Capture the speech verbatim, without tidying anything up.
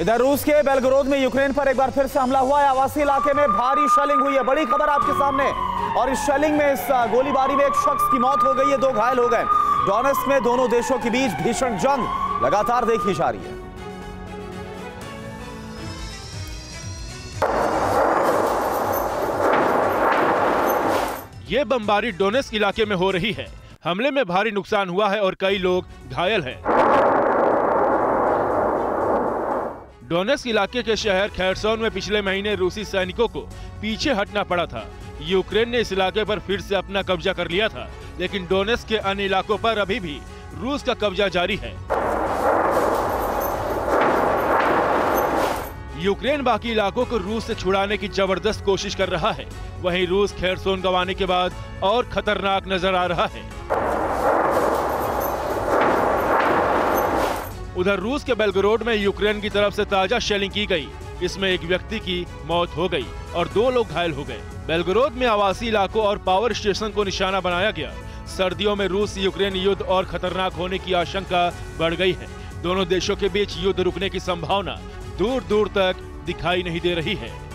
इधर रूस के बेलगोरोद में यूक्रेन पर एक बार फिर से हमला हुआ है। आवासीय इलाके में भारी शेलिंग हुई है। बड़ी खबर आपके सामने, और इस शेलिंग में, इस गोलीबारी में एक शख्स की मौत हो गई है, दो घायल हो गए। डोनेट्स्क में दोनों देशों के बीच भीषण जंग लगातार देखी जा रही है। ये बमबारी डोनेट्स्क इलाके में हो रही है। हमले में भारी नुकसान हुआ है और कई लोग घायल हैं। डोनेट्स्क इलाके के शहर खेरसोन में पिछले महीने रूसी सैनिकों को पीछे हटना पड़ा था। यूक्रेन ने इस इलाके पर फिर से अपना कब्जा कर लिया था, लेकिन डोनेट्स्क के अन्य इलाकों पर अभी भी रूस का कब्जा जारी है। यूक्रेन बाकी इलाकों को रूस से छुड़ाने की जबरदस्त कोशिश कर रहा है। वहीं रूस खेरसोन गंवाने के बाद और खतरनाक नजर आ रहा है। उधर रूस के बेलगोरोड में यूक्रेन की तरफ से ताजा शेलिंग की गई। इसमें एक व्यक्ति की मौत हो गई और दो लोग घायल हो गए। बेलगोरोद में आवासीय इलाकों और पावर स्टेशन को निशाना बनाया गया। सर्दियों में रूस यूक्रेन युद्ध और खतरनाक होने की आशंका बढ़ गई है। दोनों देशों के बीच युद्ध रुकने की संभावना दूर दूर तक दिखाई नहीं दे रही है।